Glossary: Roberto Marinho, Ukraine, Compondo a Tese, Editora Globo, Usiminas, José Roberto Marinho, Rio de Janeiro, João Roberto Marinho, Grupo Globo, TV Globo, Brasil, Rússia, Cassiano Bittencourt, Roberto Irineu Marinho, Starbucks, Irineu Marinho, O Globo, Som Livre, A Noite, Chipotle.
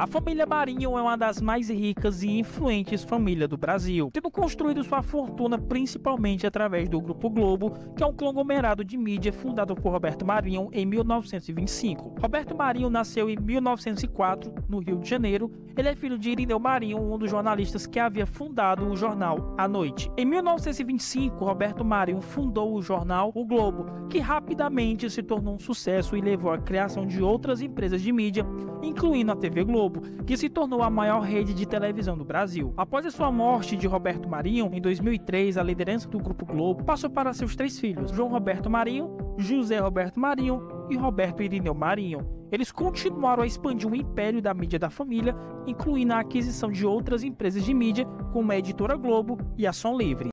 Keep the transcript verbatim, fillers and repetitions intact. A família Marinho é uma das mais ricas e influentes famílias do Brasil, tendo construído sua fortuna principalmente através do Grupo Globo, que é um conglomerado de mídia fundado por Roberto Marinho em mil novecentos e vinte e cinco. Roberto Marinho nasceu em mil novecentos e quatro, no Rio de Janeiro. Ele é filho de Irineu Marinho, um dos jornalistas que havia fundado o jornal A Noite. Em mil novecentos e vinte e cinco, Roberto Marinho fundou o jornal O Globo, que rapidamente se tornou um sucesso e levou à criação de outras empresas de mídia, incluindo a T V Globo, que se tornou a maior rede de televisão do Brasil. Após a sua morte de Roberto Marinho, em dois mil e três, a liderança do Grupo Globo passou para seus três filhos, João Roberto Marinho, José Roberto Marinho e Roberto Irineu Marinho. Eles continuaram a expandir o império da mídia da família, incluindo a aquisição de outras empresas de mídia, como a Editora Globo e a Som Livre.